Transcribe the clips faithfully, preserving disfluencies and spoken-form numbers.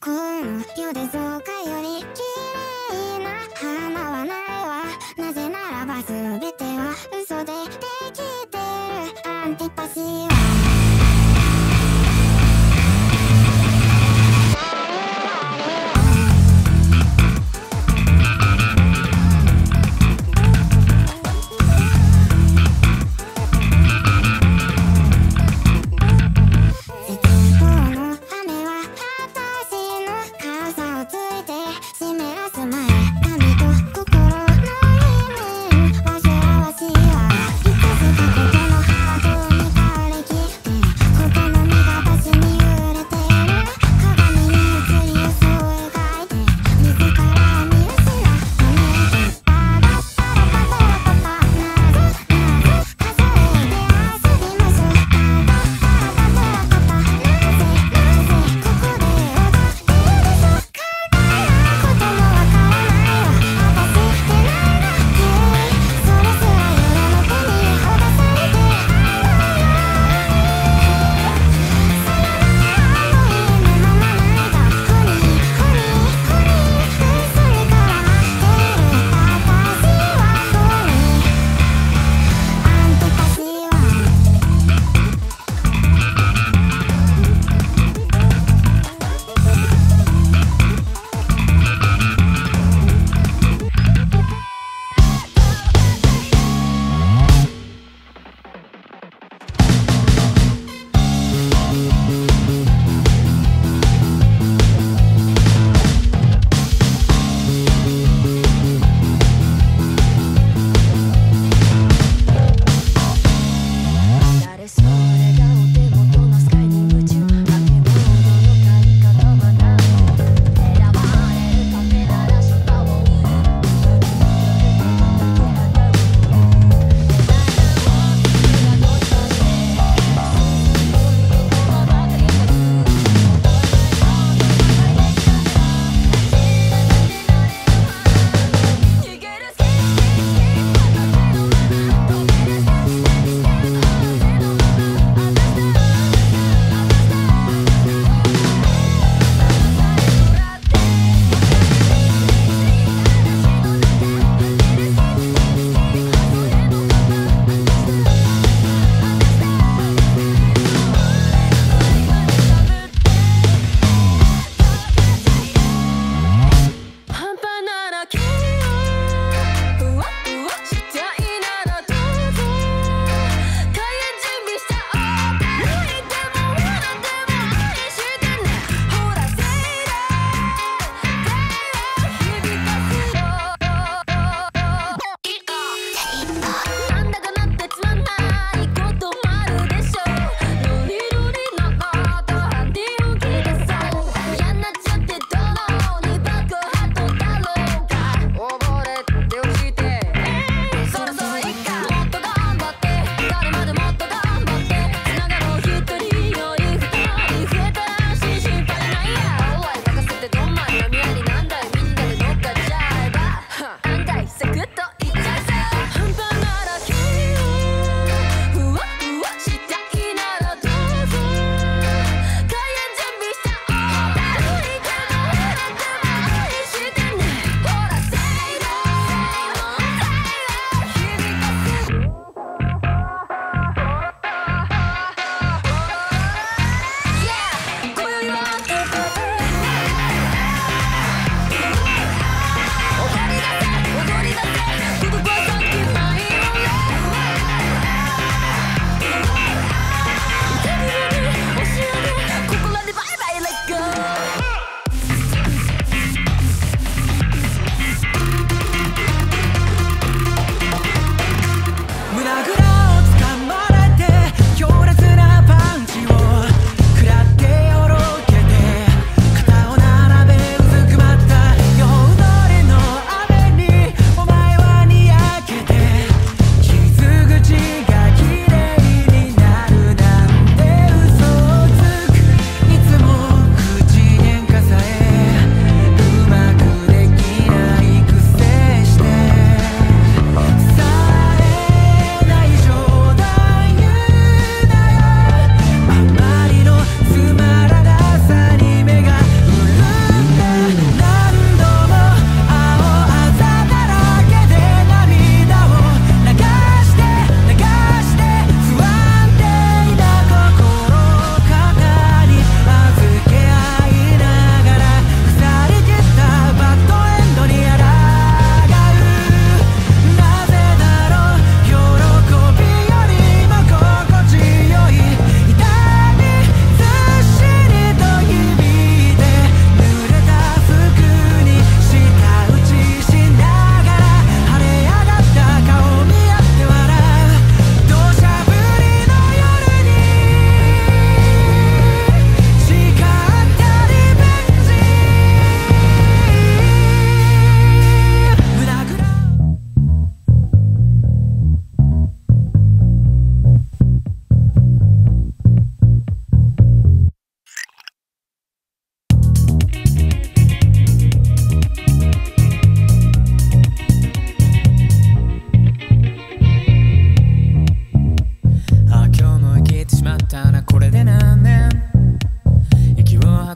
くんゆで草花より綺麗な花はないわ。なぜならば全ては嘘でできてる。アンティパシーは「湿らす前髪と」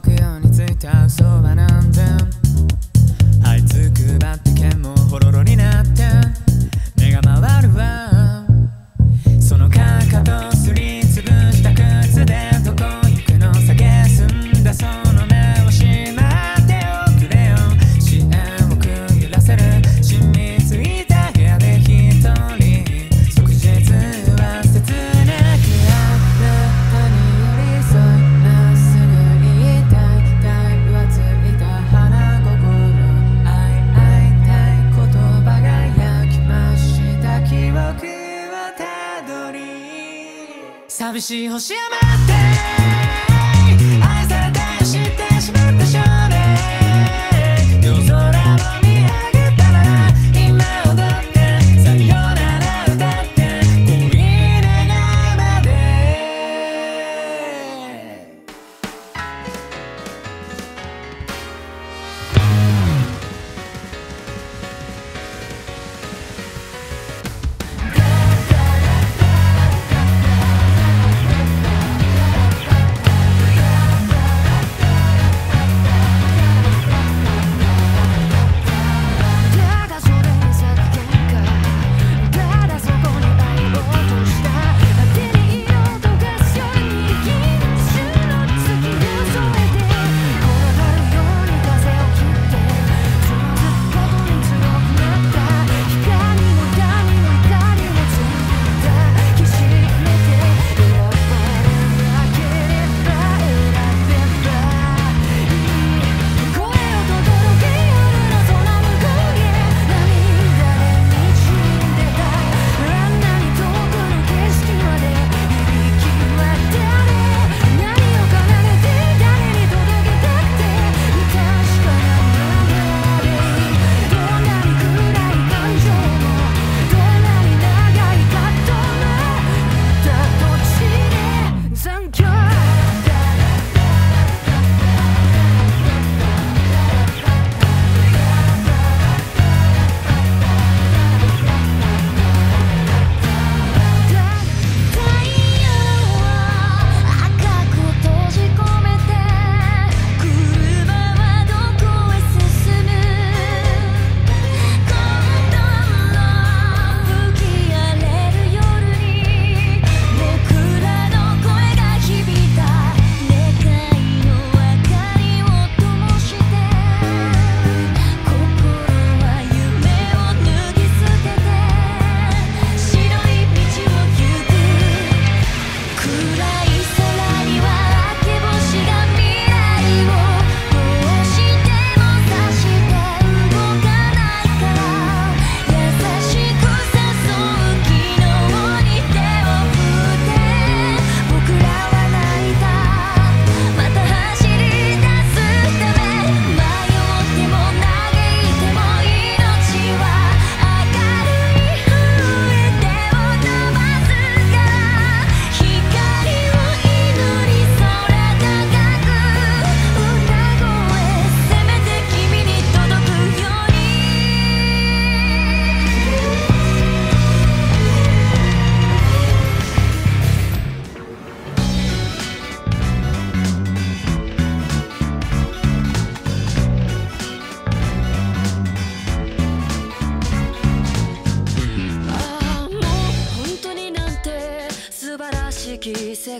白夜についた嘘はなんで這いつくばって剣もほろろになって目が回るわ。そのかかとすりつぶした靴でどこ行くの叫すんだ。その目をしまっておくれよ。支援をくぐらせる染みついた部屋で一人即日は切なくあなたに寂しい星を待って愛されて知ってしまった少年夜空を見上げたら今踊ってさよなら歌って恋長まで世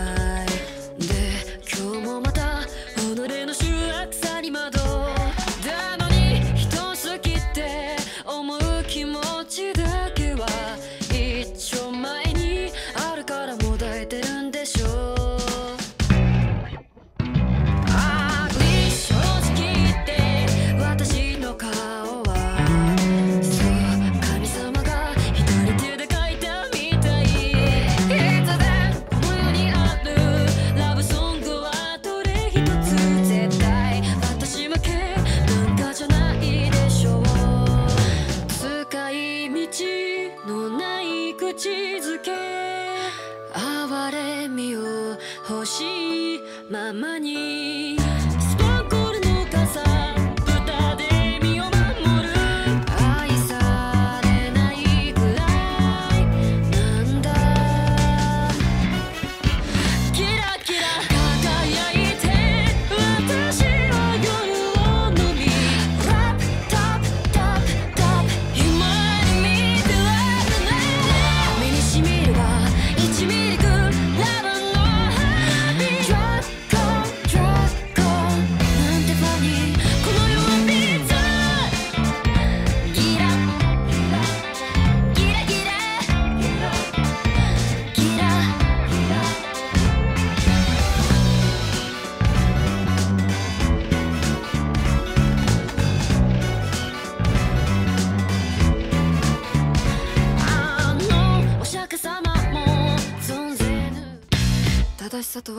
で今日もまた己の醜悪さに惑うだのに人好きって思う気持ちだけは一丁前にあるからもだえてるんでしょう。ああ正直言って私の顔はそう神様が一人手で描いたみたい。It's a I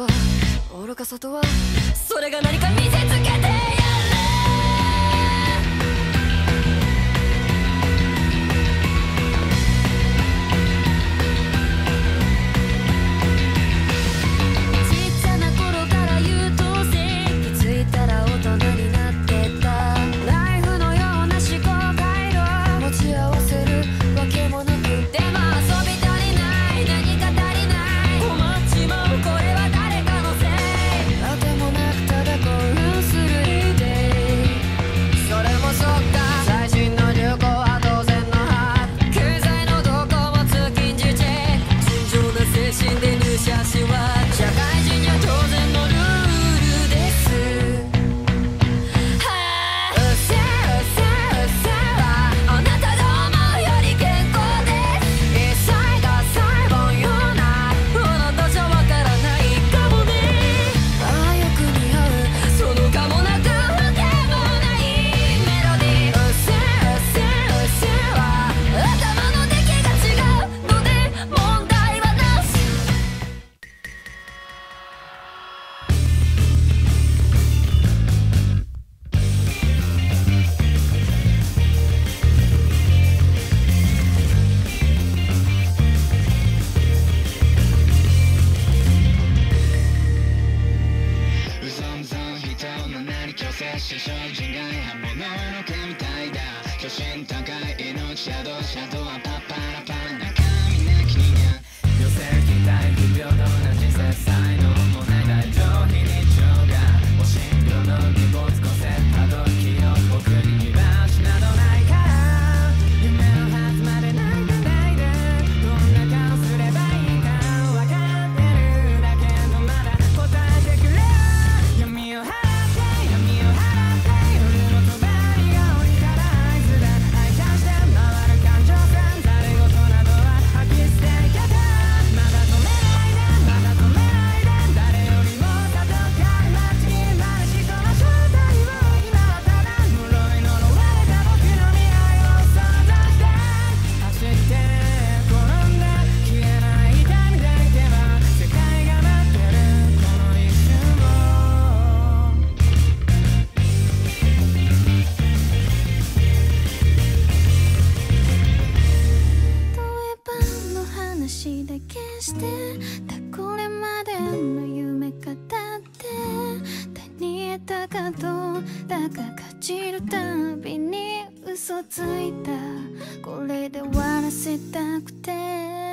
は愚かさとはそれが何か見せつけてやる。嘘ついた、これで終わらせたくて。